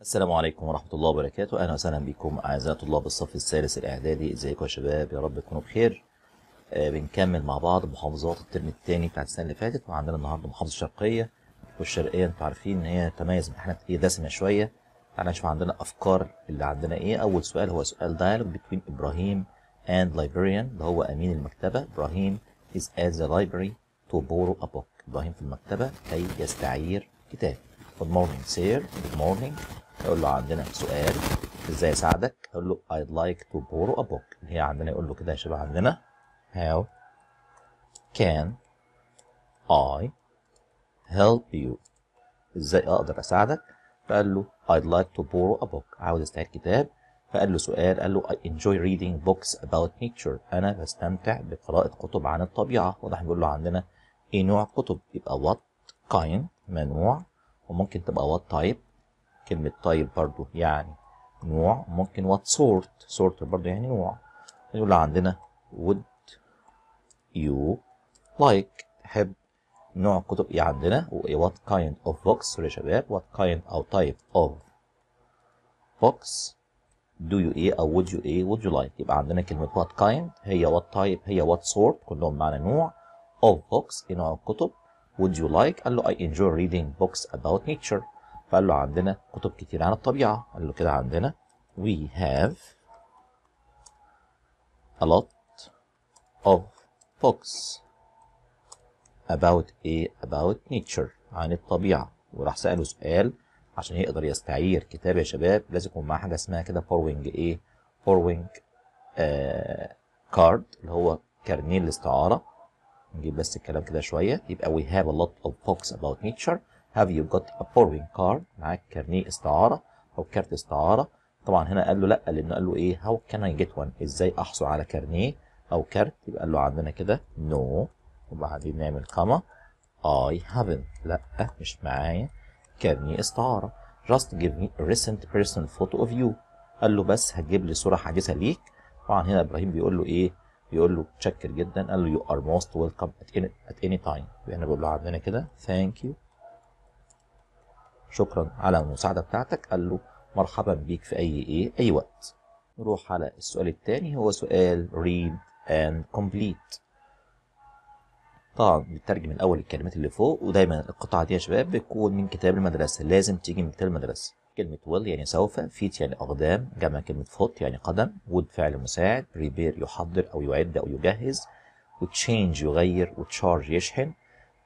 السلام عليكم ورحمة الله وبركاته. أهلا وسهلا بكم أعزائي طلاب الصف الثالث الإعدادي. إزيكم يا شباب؟ يا رب تكونوا بخير. بنكمل مع بعض محافظات الترم الثاني بتاعت السنة اللي فاتت، وعندنا النهارده محافظة الشرقية. والشرقية أنتوا عارفين إن هي تميز بامتحانات إيه دسمة شوية. تعالى نشوف عندنا أفكار اللي عندنا إيه. أول سؤال هو سؤال dialogue between إبراهيم and librarian، اللي هو أمين المكتبة. إبراهيم is at the library to borrow a book. إبراهيم في المكتبة كي يستعير كتاب. Good morning sir. Good morning. يقول له عندنا سؤال ازاي اساعدك؟ اقول له I'd like to borrow a book. اللي هي عندنا يقول له كده يا شباب، عندنا How can I help you؟ ازاي اقدر اساعدك؟ فقال له I'd like to borrow a book. عاوز استعير كتاب. فقال له سؤال، قال له I enjoy reading books about nature. انا بستمتع بقراءة كتب عن الطبيعة. واضح بيقول له عندنا ايه نوع الكتب؟ يبقى what kind منوع، وممكن تبقى what type. كلمة طيب برضو يعني نوع، ممكن what sort برضو يعني نوع. نقول عندنا would you like، تحب نوع كتب ايه عندنا، و what kind of books. يا شباب what kind أو type of books do you ايه أو would you ايه would you like. يبقى عندنا كلمة what kind هي what type هي what sort، كلهم معنى نوع. of books ايه نوع الكتب. would you like قال له I enjoy reading books about nature. فقال له عندنا كتب كتير عن الطبيعة. قال له كده عندنا we have a lot of books about ايه about nature، عن الطبيعة. وراح سأله سؤال عشان يقدر يستعير كتاب يا شباب لازم يكون معاه حاجة اسمها كده borrowing ايه borrowing card، اللي هو كارنيه الاستعارة. نجيب بس الكلام كده شوية. يبقى we have a lot of books about nature. Have you got a borrowing card؟ معاك كارنيه استعارة أو كارت استعارة. طبعا هنا قال له لأ، لأنه قال له إيه how can I get one، إزاي أحصل على كارنيه أو كارت. يبقى قال له عندنا كده no، وبعدين نعمل كما I haven't، لأ مش معايا كارنيه استعارة. Just give me a recent personal photo of you. قال له بس هتجيب لي صورة حديثة ليك. طبعا هنا إبراهيم بيقول له إيه، بيقول له تشكر جدا. قال له you are most welcome at any time. يبقى هنا بيقول له عندنا كده thank you، شكرا على المساعدة بتاعتك. قال له مرحبا بيك في أي وقت. نروح على السؤال الثاني، هو سؤال read and complete. طبعا بترجم الأول الكلمات اللي فوق، ودايما القطعة دي يا شباب بتكون من كتاب المدرسة، لازم تيجي من كتاب المدرسة. كلمة will يعني سوف، feet يعني أقدام، جمع كلمة foot يعني قدم، would فعل مساعد، prepare يحضر أو يعد أو يجهز، وchange يغير، وcharge يشحن.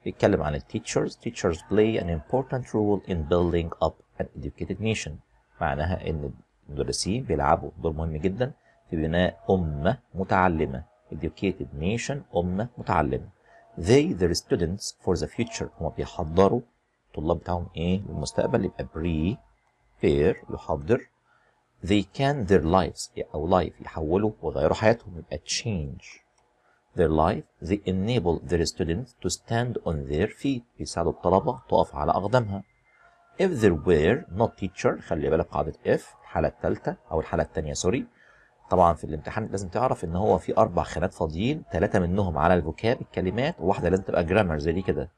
بيتكلم عن التيتشرز. teachers play an important role in building up an educated nation. معناها ان المدرسين بيلعبوا دور مهم جدا في بناء أمة متعلمة. educated nation أمة متعلمة. they their students for the future، هما بيحضروا الطلاب بتاعهم ايه للمستقبل. يبقى prepare يحضر. they can their lives او life يحولوا ويغيروا حياتهم. يبقى change their life. they enable their students to stand on their feet، بيساعدوا الطلبة تقف على أقدامها. if there were not teacher، خلي بالك قاعدة if الحالة الثالثة أو الحالة الثانية سوري. طبعا في الامتحان لازم تعرف إن هو في 4 خانات فاضيين، 3 منهم على الفوكاب الكلمات، وواحدة لازم تبقى جرامر زي دي كده.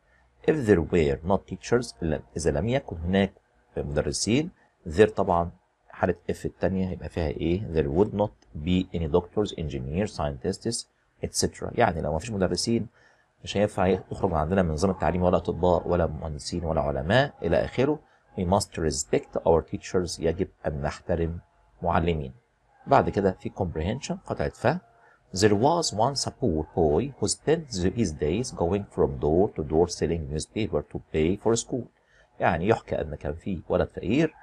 if there were not teachers، إذا لم يكن هناك مدرسين. there طبعا حالة if الثانية يبقى فيها إيه there would not be any doctors, engineers, scientists etc. يعني لو ما فيش مدرسين مش هينفع يخرج عندنا من نظام التعليم ولا اطباء ولا مهندسين ولا علماء الى اخره. we must respect our teachers، يجب ان نحترم معلمين. بعد كده في comprehension قطعه فهم. there was once a poor boy who spent his days going from door to door selling newspaper to pay for school. يعني يحكى ان كان في ولد فقير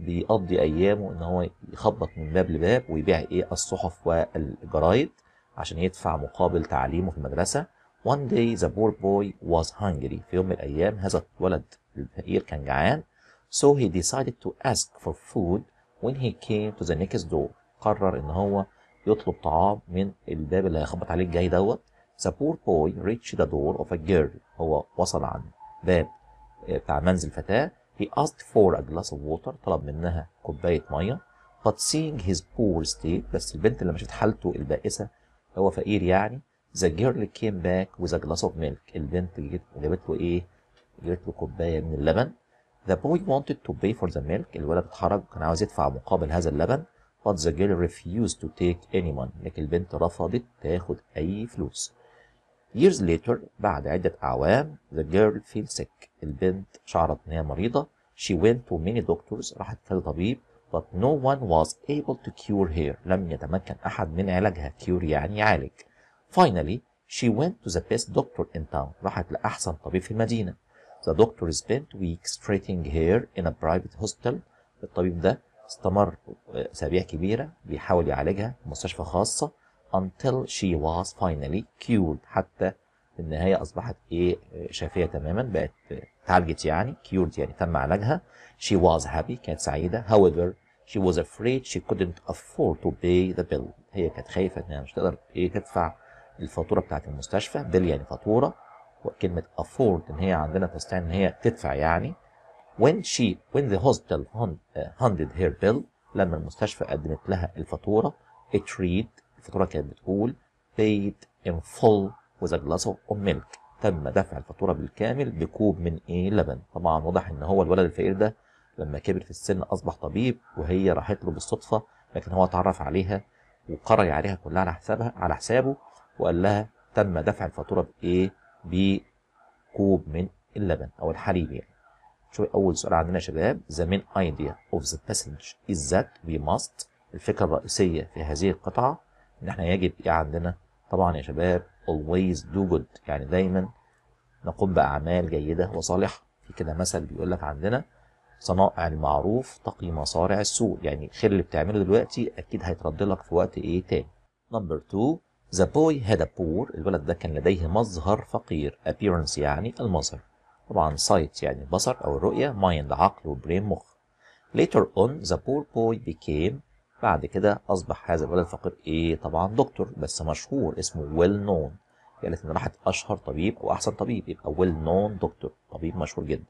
بيقضي ايامه ان هو يخبط من باب لباب ويبيع ايه الصحف والجرايد عشان يدفع مقابل تعليمه في المدرسة. One day the poor boy was hungry. في يوم من الأيام هذا الولد الفقير كان جعان. So he decided to ask for food when he came to the next door. قرر إن هو يطلب طعام من الباب اللي هيخبط عليه الجاي دوت. The poor boy reached the door of a girl. هو وصل عن باب بتاع منزل فتاة. He asked for a glass of water. طلب منها كوباية مية. But seeing his poor state، بس البنت لما شفت حالته البائسة، هو فقير يعني. The girl came back with a glass of milk. البنت جابت له إيه؟ جابت له كوباية من اللبن. The boy wanted to pay for the milk. الولد اتحرج وكان عاوز يدفع مقابل هذا اللبن. But the girl refused to take any money. لكن البنت رفضت تاخد أي فلوس. Years later بعد عدة أعوام the girl fell sick. البنت شعرت إنها مريضة. She went to many doctors. راحت لكذا طبيب. But no one was able to cure her. لم يتمكن أحد من علاجها. Cure يعني يعالج. Finally she went to the best doctor in town. راحت لأحسن طبيب في المدينة. The doctor spent weeks treating her in a private hospital. الطبيب ده استمر أسابيع كبيرة بيحاول يعالجها في مستشفى خاصة until she was finally cured. حتى في النهاية أصبحت شافية تماما، بقت اتعالجت يعني cured يعني تم علاجها. She was happy كانت سعيدة. However she was afraid she couldn't afford to pay the bill. هي كانت خايفة إنها مش تقدر تدفع الفاتورة بتاعت المستشفى. bill يعني فاتورة، وكلمة afford إن هي عندنا تستعني إن هي تدفع يعني. When the hospital handed her bill, لما المستشفى قدمت لها الفاتورة it read الفاتورة كانت بتقول paid in full with a glass of milk. تم دفع الفاتورة بالكامل بكوب من لبن. طبعا واضح إن هو الولد الفقير ده لما كبر في السن أصبح طبيب، وهي راحت له بالصدفة، لكن هو اتعرف عليها وقرر عليها كلها على حسابها على حسابه، وقال لها تم دفع الفاتورة بكوب من اللبن أو الحليب يعني. شوف أول سؤال عندنا يا شباب. The main idea of the passage is that we must. الفكرة الرئيسية في هذه القطعة إن إحنا يجب عندنا طبعا يا شباب always do good، يعني دايما نقوم بأعمال جيدة وصالحة. في كده مثل بيقول لك عندنا صنائع المعروف تقي مصارع السوء، يعني الخير اللي بتعمله دلوقتي أكيد هيترد لك في وقت تاني. Number two The boy had a poor. الولد ده كان لديه مظهر فقير. appearance يعني المظهر. طبعا sight يعني البصر أو الرؤية. mind عقل وبرين مخ. later on the poor boy became. بعد كده أصبح هذا الولد الفقير طبعا دكتور، بس مشهور اسمه well known. يعني إن راحت أشهر طبيب أو أحسن طبيب يبقى well known دكتور، طبيب مشهور جدا.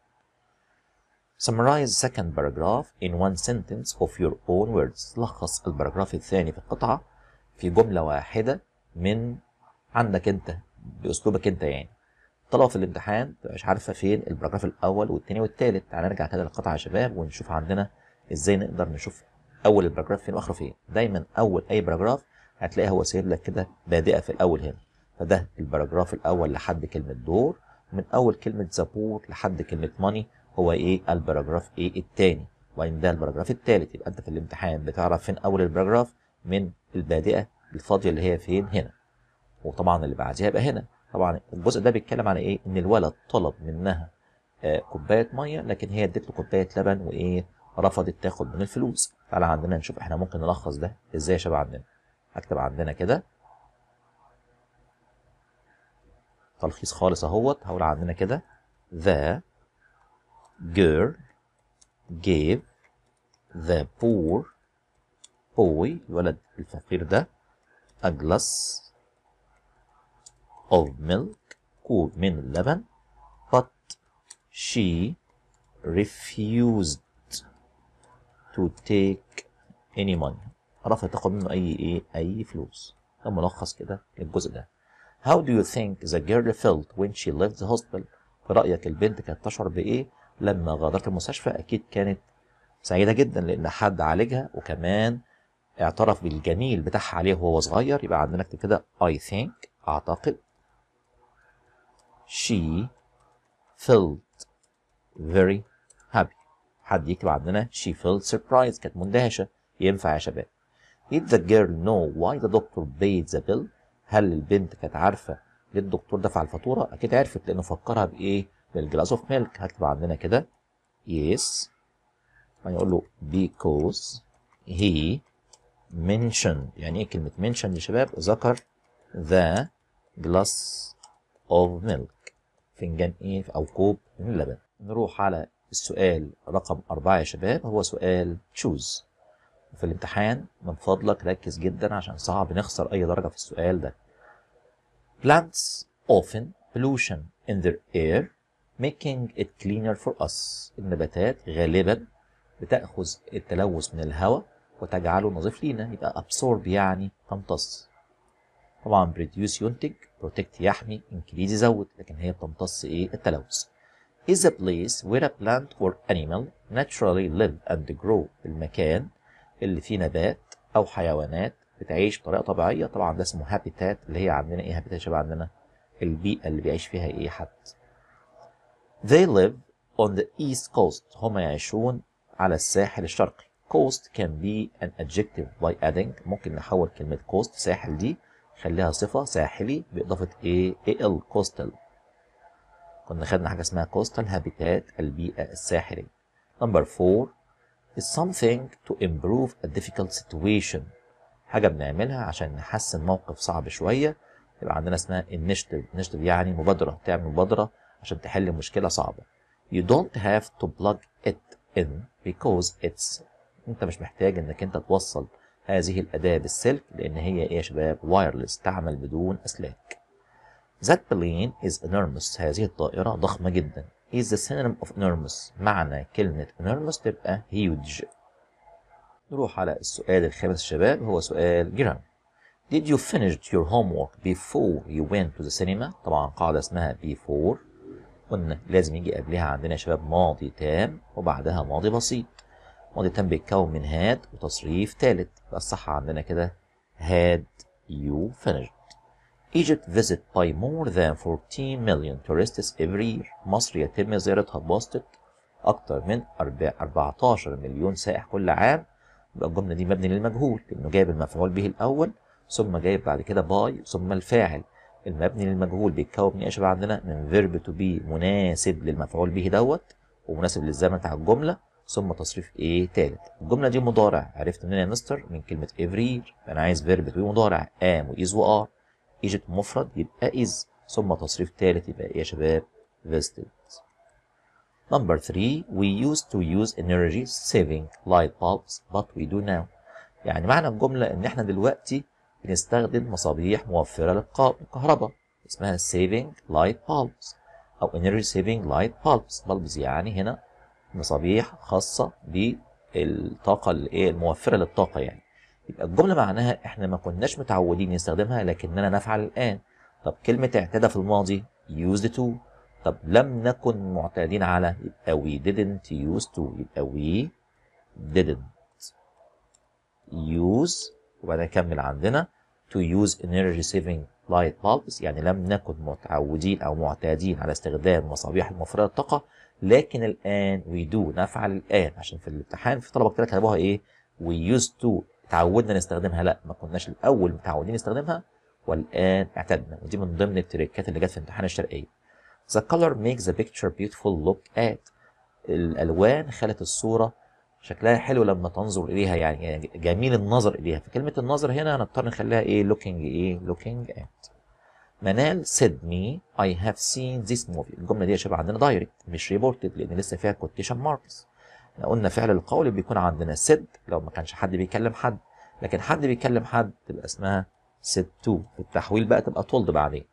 summarize the second paragraph in one sentence of your own words. لخص الباراجراف الثاني في القطعة في جملة واحدة من عندك أنت بأسلوبك أنت يعني. طلعوا في الامتحان مش عارفه فين الباراجراف الاول والثاني والثالث. تعالى نرجع كده للقطعه يا شباب ونشوف عندنا ازاي نقدر نشوف اول الباراجراف فين واخره فين. دايما اول اي باراجراف هتلاقي هو سايب لك كده بادئه في الاول هنا، فده الباراجراف الاول لحد كلمه دور، من اول كلمه زابور لحد كلمه ماني هو الباراجراف الثاني، وبعدين ده الباراجراف الثالث. يبقى انت في الامتحان بتعرف فين اول الباراجراف من البادئه الفاضيه اللي هي فين هنا، وطبعا اللي بعديها يبقى هنا. طبعا الجزء ده بيتكلم عن ان الولد طلب منها كوبايه ميه، لكن هي ادت له كوبايه لبن رفضت تاخد من الفلوس. تعالى عندنا نشوف احنا ممكن نلخص ده ازاي يا شباب. عندنا هكتب عندنا كده تلخيص خالص اهوت. هقول عندنا كده The girl gave the poor boy الولد الفقير ده a glass of milk كوب من اللبن but she refused to take any money. رفضت تاخد منه اي فلوس. ده ملخص كده الجزء ده. How do you think the girl felt when she left the hospital؟ في رأيك البنت كانت تشعر بايه لما غادرت المستشفى؟ اكيد كانت سعيدة جدا لان حد عالجها وكمان اعترف بالجميل بتاعها عليه وهو صغير. يبقى عندنا نكتب كده I think اعتقد She felt very happy. حد يكتب عندنا she felt surprised كانت مندهشة. ينفع يا شباب. Did the girl know why the doctor paid the bill؟ هل البنت كانت عارفة ليه الدكتور دفع الفاتورة؟ أكيد عرفت لأنه فكرها بالجلاس اوف ميلك. هكتب عندنا كده yes هنقول له because he mentioned. يعني إيه كلمة mentioned يا شباب؟ ذكر the glass of milk فنجان او كوب من اللبن. نروح على السؤال رقم 4 يا شباب، هو سؤال choose. في الامتحان من فضلك ركز جدا عشان صعب نخسر اي درجه في السؤال ده. Plants often pollution in their air making it cleaner for us. النباتات غالبا بتاخذ التلوث من الهواء وتجعله نظيف لينا. يبقى absorb يعني تمتص. طبعا produce ينتج، protect يحمي، increase يزود، لكن هي بتمتص التلوث. is a place where a plant or animal naturally live and grow. المكان اللي فيه نبات أو حيوانات بتعيش بطريقة طبيعية. طبعا ده اسمه habitat، اللي هي عندنا ايه habitat؟ شبه عندنا البيئة اللي بيعيش فيها ايه حد. They live on the east coast. هما يعيشون على الساحل الشرقي. Coast can be an adjective by adding. ممكن نحول كلمة coast ساحل دي نخليها صفة ساحلي بإضافة ايه؟ al coastal. كنا خدنا حاجة اسمها coastal habitat، البيئة الساحلية. Number 4 is something to improve a difficult situation. حاجة بنعملها عشان نحسن موقف صعب شوية، يبقى عندنا اسمها initiative. initiative يعني مبادرة، تعمل مبادرة عشان تحل مشكلة صعبة. You don't have to plug it in because it's. انت مش محتاج انك انت توصل هذه الأداة بالسلك، لأن هي ايه يا شباب؟ وايرلس، تعمل بدون أسلاك. That plane is enormous. هذه الطائرة ضخمة جدا. is the synonym of enormous. معنى كلمة enormous تبقى huge. نروح على السؤال الخامس شباب، هو سؤال جيران. Did you finish your homework before you went to the cinema؟ طبعا قاعدة اسمها before، قلنا لازم يجي قبلها عندنا شباب ماضي تام وبعدها ماضي بسيط. ماضي تام بيتكون من had وتصريف ثالث، يبقى الصح عندنا كده had you finished. Egypt visit by more than 14 million tourists every year. مصر يتم زيارتها بواسطة أكتر من 14 مليون سائح كل عام. يبقى الجملة دي مبني للمجهول، لأنه جايب المفعول به الأول ثم جايب بعد كده باي ثم الفاعل. المبني للمجهول بيتكون من ايه شباب عندنا؟ من فيرب تو بي، مناسب للمفعول به دوت ومناسب للزمن بتاع الجملة، ثم تصريف ايه تالت. الجملة دي مضارع، عرفت منين يا مستر؟ من كلمة every year. أنا عايز فيرب تو بي مضارع، am و is و are. Egypt مفرد يبقى is، ثم تصريف تالت يبقى ايه يا شباب؟ visited. Number 3 we used to use energy saving light bulbs but we do now. يعني معنى الجملة إن إحنا دلوقتي بنستخدم مصابيح موفرة للكهرباء اسمها saving light bulbs أو energy saving light bulbs. bulbs يعني هنا مصابيح خاصة بالطاقة الموفرة للطاقة يعني. يبقى الجملة معناها إحنا ما كناش متعودين نستخدمها لكننا نفعل الآن. طب كلمة اعتدى في الماضي used to. طب لم نكن معتادين على يبقى we didn't use to. يبقى we didn't use وبعدين نكمل عندنا to use energy saving light bulbs، يعني لم نكن متعودين أو معتادين على استخدام مصابيح الموفرة للطاقة لكن الآن we do نفعل الآن. عشان في الامتحان في طلبة كتير كتبوها إيه؟ we used to تعودنا نستخدمها، لا ما كناش الأول متعودين نستخدمها والآن اعتدنا، ودي من ضمن التريكات اللي جت في امتحان الشرقية. The color makes the picture beautiful look at. الألوان خلت الصورة شكلها حلو لما تنظر إليها، يعني جميل النظر إليها. فكلمة النظر هنا هنضطر نخليها إيه؟ looking إيه؟ looking at. منال said me I have seen this movie. الجملة دي شبه عندنا direct مش reported لأن لسه فيها quotation marks. احنا قلنا فعل القول بيكون عندنا said لو ما كانش حد بيكلم حد، لكن حد بيكلم حد تبقى اسمها said to. في التحويل بقى تبقى told بعدين.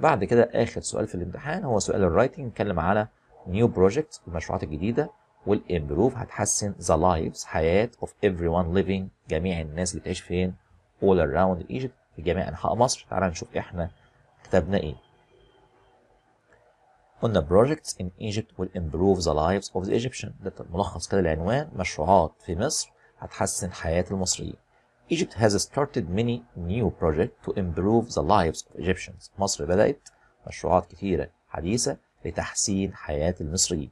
بعد كده آخر سؤال في الامتحان هو سؤال الرايتنج، نتكلم على new projects المشروعات الجديدة، والامبروف هتحسن the lives حياة of everyone living جميع الناس اللي بتعيش فين؟ all around Egypt في جميع أنحاء مصر. تعالى نشوف إحنا كتبنا إيه. قلنا projects in Egypt will improve the lives of the Egyptians. ده ملخص كده العنوان، مشروعات في مصر هتحسن حياة المصريين. Egypt has started many new projects to improve the lives of Egyptians. مصر بدأت مشروعات كثيرة حديثة لتحسين حياة المصريين.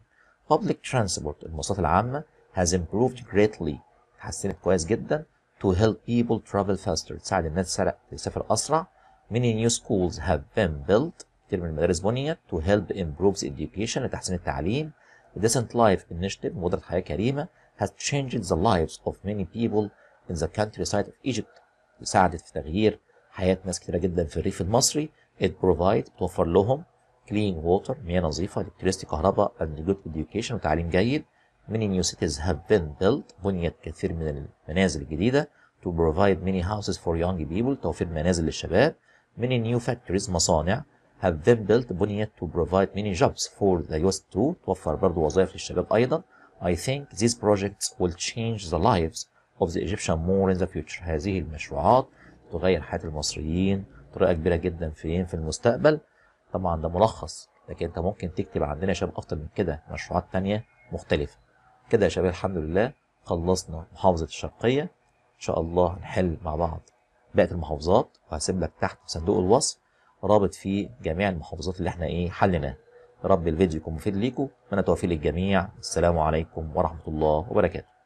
Public transport المواصلات العامة has improved greatly. تحسنت كويس جدا. To help people travel faster. تساعد الناس تسافر أسرع. Many new schools have been built. كثير من المدارس بنيت. To help improve the education لتحسين التعليم. The Decent Life Initiative مبادرة حياة كريمة has changed the lives of many people in the countryside of Egypt. ساعدت في تغيير حياة ناس كتيرة جدا في الريف المصري. It provides بتوفر لهم clean water مياه نظيفة، electricity كهرباء and good education وتعليم جيد. Many new cities have been built. بنيت كثير من المنازل الجديدة. To provide many houses for young people توفير منازل للشباب. Many new factories مصانع have been built. بنيت to provide many jobs for the youth too توفر برضو وظائف للشباب أيضا. I think these projects will change the lives of the Egyptian more in the future. هذه المشروعات تغير حياة المصريين بطريقة كبيرة جدا في المستقبل. طبعا ده ملخص لكن انت ممكن تكتب عندنا يا شباب افضل من كده مشروعات تانية مختلفة. كده يا شباب الحمد لله خلصنا محافظة الشرقية، ان شاء الله نحل مع بعض باقي المحافظات، وهسيب لك تحت في صندوق الوصف رابط فيه جميع المحافظات اللي احنا حلناها. يا رب الفيديو يكون مفيد ليكم، اتمنى توفيق للجميع، السلام عليكم ورحمة الله وبركاته.